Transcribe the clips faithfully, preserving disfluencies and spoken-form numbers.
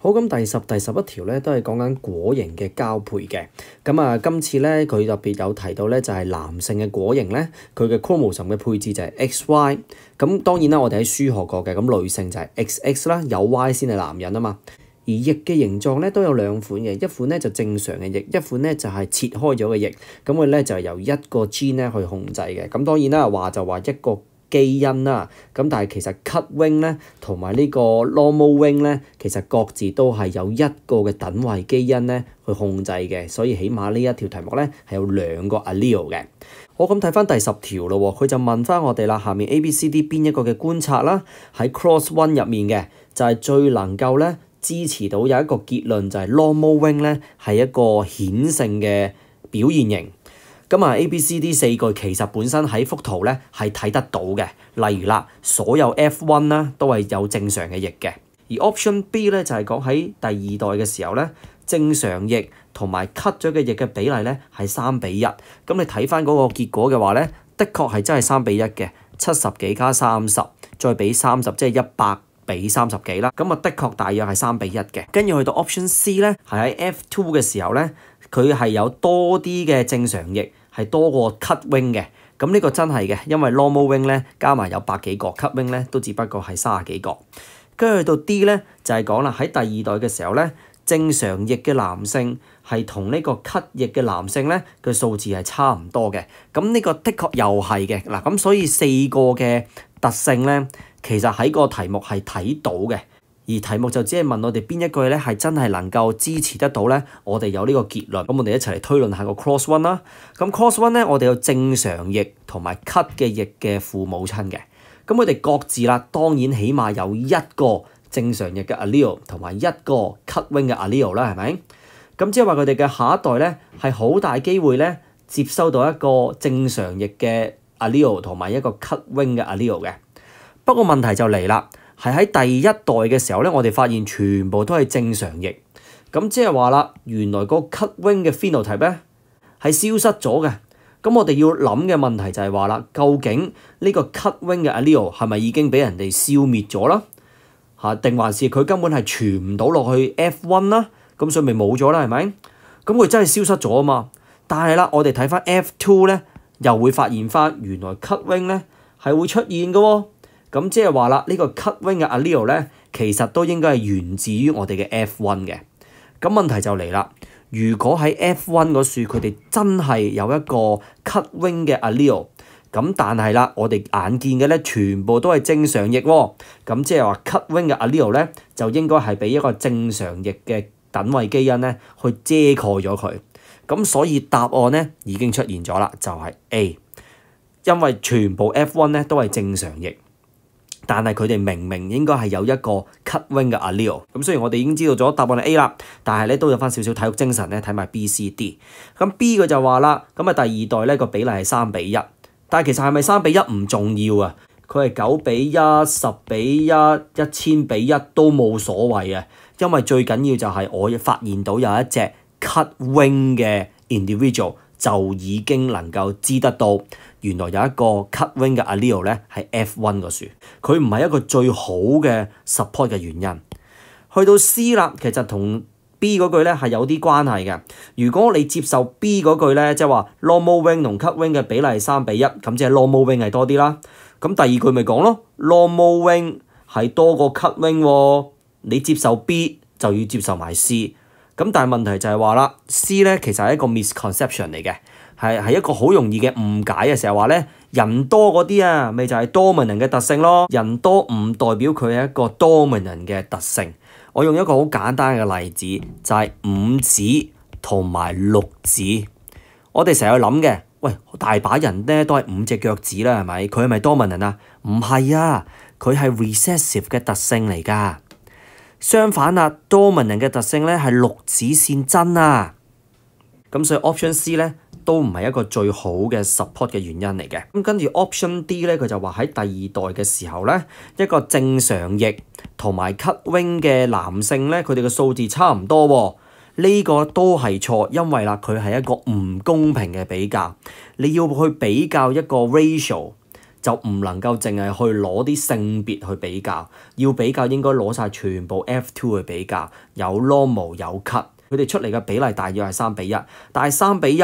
好，咁第十、第十一條咧，都係講緊果形嘅交配嘅。咁啊，今次咧佢特別有提到咧，就係男性嘅果形咧，佢嘅 chromosome 嘅配置就係 X Y。咁當然啦，我哋喺書學過嘅，咁女性就係 X X 啦，有 Y 先係男人啊嘛。而翼嘅形狀咧都有兩款嘅，一款咧就正常嘅翼，一款咧就係切開咗嘅翼。咁佢咧就係由一個 gene 咧去控制嘅。咁當然啦，話就話一個基因啦，咁但係其實 cut wing 咧同埋呢個 normal wing 咧，其實各自都係有一個嘅等位基因咧去控制嘅，所以起碼呢一條題目咧係有兩個 allele 嘅。好，咁睇翻第十條咯，佢就問翻我哋啦，下面 A、B、C、D 邊一個嘅觀察啦，喺 cross one 入面嘅就係最能夠咧支持到有一個結論，就係 normal wing 咧係一個顯性嘅表現型。 咁啊 A、B、C、D 四個其實本身喺幅圖咧係睇得到嘅，例如啦，所有 F one 啦都係有正常嘅翼嘅，而 option B 咧就係講喺第二代嘅時候咧，正常翼同埋 cut 咗嘅翼嘅比例咧係三比一。咁你睇翻嗰個結果嘅話咧，的確係真係三比一嘅，七十幾加三十，再比三十即係一百比三十幾啦。咁啊，的確大約係三比一嘅。跟住去到 option C 咧，係喺 F two 嘅時候咧，佢係有多啲嘅正常翼。 係多過 cut wing 嘅，咁呢個真係嘅，因為 normal wing 咧加埋有百幾個 ，cut wing 咧都只不過係三十幾個。跟住去到 D 咧就係講啦，喺第二代嘅時候咧，正常翼嘅男性係同呢個 cut 翼嘅男性咧嘅數字係差唔多嘅。咁呢個的確又係嘅嗱，咁所以四個嘅特性咧，其實喺個題目係睇到嘅，而題目就只係問我哋邊一句咧係真係能夠支持得到咧，我哋有呢個結論。咁我哋一齊嚟推論下個 cross one 啦。咁 cross one 咧，我哋有正常翼同埋 cut 嘅翼嘅父母親嘅。咁佢哋各自啦，當然起碼有一個正常翼嘅 allele 同埋一個 cut wing 嘅 allele 啦，係咪？咁即係話佢哋嘅下一代咧係好大機會咧接收到一個正常翼嘅 allele 同埋一個 cut wing 嘅 allele 嘅。不過問題就嚟啦。 係喺第一代嘅時候咧，我哋發現全部都係正常翼，咁即係話啦，原來個 cut wing 嘅 phenotype 咧係消失咗嘅。咁我哋要諗嘅問題就係話啦，究竟呢個 cut wing 嘅 allele 係咪已經俾人哋消滅咗啦？嚇，定還是佢根本係傳唔到落去 F one 啦？咁所以咪冇咗啦，係咪？咁佢真係消失咗啊嘛！但係啦，我哋睇翻 F two 咧，又會發現翻原來 cut wing 咧係會出現嘅喎。 咁即係話啦，呢個 cut wing 嘅 allele 咧，其實都應該係源自於我哋嘅 F one 嘅。咁問題就嚟啦，如果喺 F one 嗰樹佢哋真係有一個 cut wing 嘅 allele， 咁但係啦，我哋眼見嘅咧全部都係正常翼喎。咁即係話 cut wing 嘅 allele 咧，就應該係俾一個正常翼嘅等位基因咧去遮蓋咗佢。咁所以答案咧已經出現咗啦，就係 A， 因為全部 F one 咧都係正常翼。 但係佢哋明明應該係有一個 cut wing 嘅 allele， 咁雖然我哋已經知道咗答案係 A 啦，但係咧都有翻少少體育精神咧睇埋 B、C、D。咁 B 佢就話啦，咁啊第二代咧個比例係三比一，但係其實係咪三比一唔重要啊？佢係九比一、十比一、一千比一都冇所謂啊，因為最緊要就係我發現到有一隻 cut wing 嘅 individual 就已經能夠知得到。 原來有一個 cut wing 嘅 allele 咧係 F one 個樹，佢唔係一個最好嘅 support 嘅原因。去到 C 啦，其實同 B 嗰句咧係有啲關係嘅。如果你接受 B 嗰句咧，即係話 normal wing 同 cut wing 嘅比例係三比一，咁即係 normal wing 係多啲啦。咁第二句咪講咯 ，normal wing 係多過 cut wing 喎。你接受 B 就要接受埋 C。咁但係問題就係話啦 ，C 咧其實係一個 misconception 嚟嘅。 係係一個好容易嘅誤解啊！成日話咧，人多嗰啲啊，咪就係 dominant 嘅特性咯。人多唔代表佢係一個 dominant 嘅特性。我用一個好簡單嘅例子，就係五指同埋六指。我哋成日諗嘅，喂，大把人咧都係五隻腳趾啦，係咪？佢係咪 dominant 啊？唔係啊，佢係 recessive 嘅特性嚟㗎。相反啊 ，dominant 嘅特性咧係六指線真啊。咁所以 option C 咧。 都唔係一個最好嘅 support 嘅原因嚟嘅。咁跟住 option D 咧，佢就話喺第二代嘅時候咧，一個正常翼同埋 cut wing 嘅男性咧，佢哋嘅數字差唔多喎。呢個都係錯，因為啦，佢係一個唔公平嘅比較。你要去比較一個 ratio，就唔能夠淨係去攞啲性別去比較，要比較應該攞曬全部 F 二 去比較，有 normal 有 cut， 佢哋出嚟嘅比例大約係三比一，但係三比一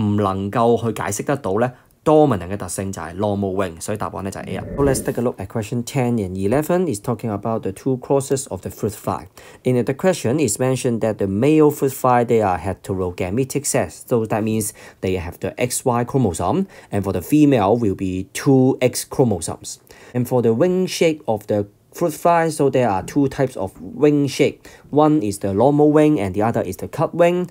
唔能夠去解釋得到咧。 Dominant 嘅特性就係 normal wing， 所以答案咧就係 A 啊。So let's take a look at question ten and eleven. Is talking about the two crosses of the fruit fly. In the question, it's mentioned that the male fruit fly they are heterogametic sex, so that means they have the X Y chromosome, and for the female will be two X chromosomes. And for the wing shape of the fruit fly, so there are two types of wing shape. One is the normal wing and the other is the cut wing,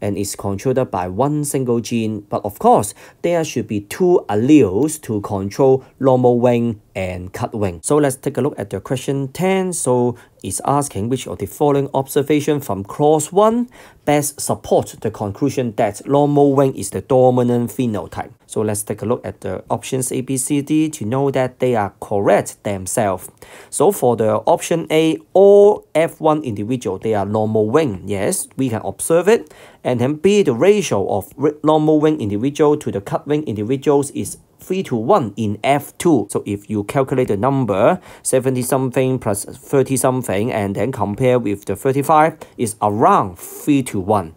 and it's controlled by one single gene. But of course, there should be two alleles to control normal wing and cut wing. So let's take a look at the question ten. So it's asking which of the following observation from clause one best supports the conclusion that normal wing is the dominant phenotype. So let's take a look at the options A, B, C, D to know that they are correct themselves. So for the option A, all F one individual, they are normal wing. Yes, we can observe it. And then B, the ratio of normal wing individual to the cut wing individuals is three to one in F two. So if you calculate the number seventy something plus thirty something and then compare with the thirty-five, it's around three to one.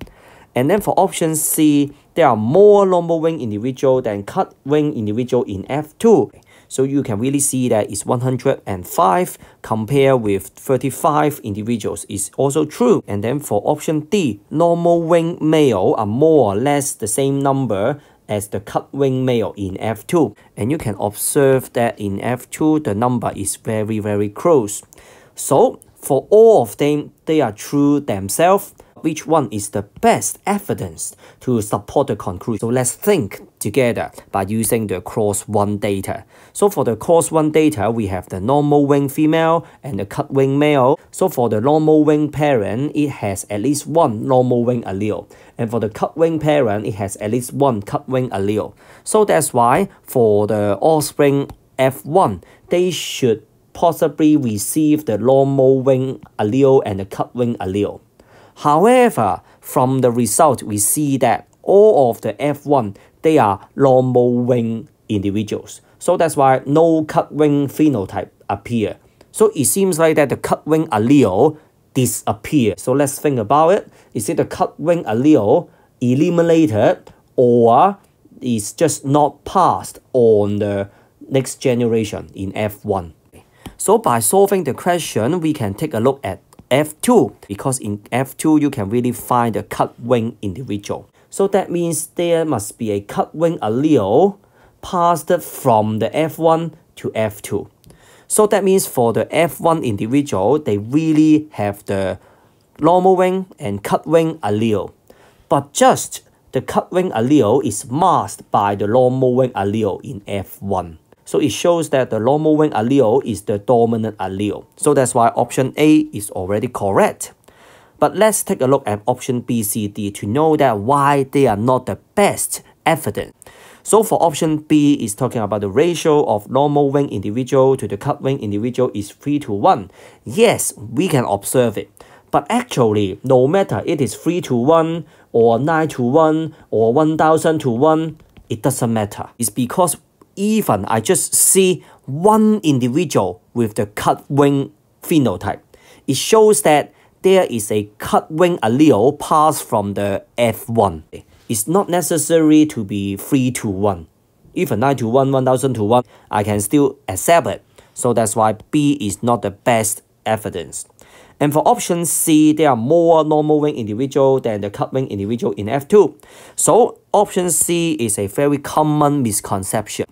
And then for option C, there are more normal wing individual than cut wing individual in F two. So you can really see that it's one hundred five compared with thirty-five individuals is also true. And then for option D, normal wing male are more or less the same number as the cut wing male in F two. And you can observe that in F two, the number is very, very close. So for all of them, they are true themselves. Which one is the best evidence to support the conclusion? So let's think together by using the clause one data. So for the clause one data, we have the normal wing female and the cut wing male. So for the normal wing parent, it has at least one normal wing allele. And for the cut wing parent, it has at least one cut wing allele. So that's why for the offspring F one, they should possibly receive the normal wing allele and the cut wing allele. However, from the result, we see that all of the F one, they are normal wing individuals. So that's why no cut wing phenotype appear. So it seems like that the cut wing allele disappear. So let's think about it. Is it the cut wing allele eliminated, or is just not passed on the next generation in F one? So by solving the question, we can take a look at F two, because in F two you can really find the cut wing individual. So that means there must be a cut wing allele passed from the F one to F two. So that means for the F one individual, they really have the normal wing and cut wing allele. But just the cut wing allele is masked by the normal wing allele in F one. So it shows that the normal wing allele is the dominant allele. So that's why option A is already correct. But let's take a look at option B, C, D to know that why they are not the best evidence. So for option B is talking about the ratio of normal wing individual to the cut wing individual is three to one. Yes, we can observe it. But actually, no matter it is three to one or nine to one or one thousand to one, it doesn't matter. It's because even I just see one individual with the cut wing phenotype, it shows that there is a cut wing allele passed from the F one. It's not necessary to be three to one. Even nine to one, one thousand to one, I can still accept it. So that's why B is not the best evidence. And for option C, there are more normal wing individual than the cut wing individual in F two. So option C is a very common misconception.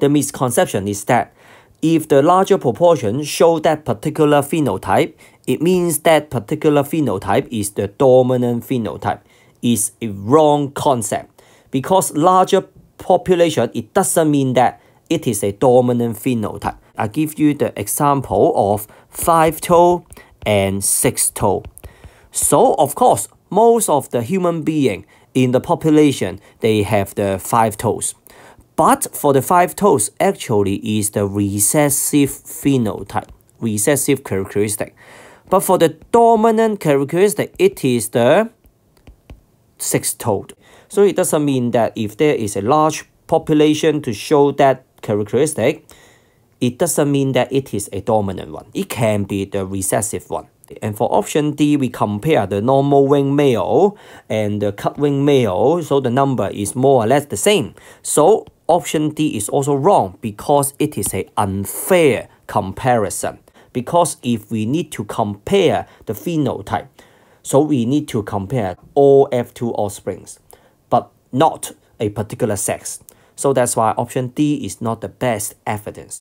The misconception is that if the larger proportion show that particular phenotype, it means that particular phenotype is the dominant phenotype. It's a wrong concept, because larger population, it doesn't mean that it is a dominant phenotype. I give you the example of five-toe and six-toe. So of course, most of the human being in the population, they have the five toes. But for the five toes, actually is the recessive phenotype, recessive characteristic. But for the dominant characteristic, it is the six-toed. So it doesn't mean that if there is a large population to show that characteristic, it doesn't mean that it is a dominant one. It can be the recessive one. And for option D, we compare the normal wing male and the cut wing male, so the number is more or less the same. So option D is also wrong because it is an unfair comparison. Because if we need to compare the phenotype, so we need to compare all F two offsprings, but not a particular sex. So that's why option D is not the best evidence.